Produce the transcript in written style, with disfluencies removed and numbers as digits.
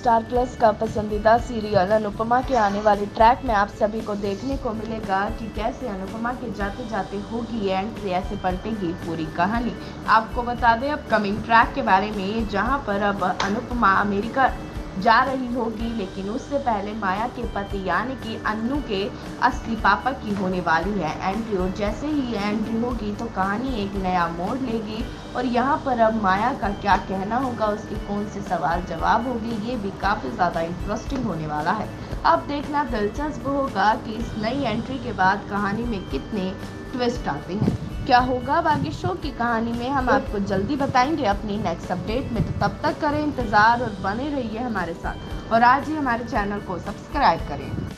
Star plus का पसंदीदा serial Anupama के आने वाले ट्रैक में आप सभी को देखने को मिलेगा कि कैसे अनुपमा के जाते जाते होगी एंड कैसे पलटेगी पूरी कहानी। आपको बता दें अपकमिंग ट्रैक के बारे में, जहां पर अब अनुपमा अमेरिका जा रही होगी, लेकिन उससे पहले माया के पति यानी कि अन्नू के असली पापा की होने वाली है एंट्री। और जैसे ही एंट्री होगी तो कहानी एक नया मोड़ लेगी और यहाँ पर अब माया का क्या कहना होगा, उसके कौन से सवाल जवाब होगी, ये भी काफ़ी ज़्यादा इंटरेस्टिंग होने वाला है। अब देखना दिलचस्प होगा कि इस नई एंट्री के बाद कहानी में कितने ट्विस्ट आते हैं, क्या होगा बाकी शो की कहानी में। हम आपको जल्दी बताएंगे अपनी नेक्स्ट अपडेट में, तो तब तक करें इंतज़ार और बने रहिए हमारे साथ। और आज ही हमारे चैनल को सब्सक्राइब करें।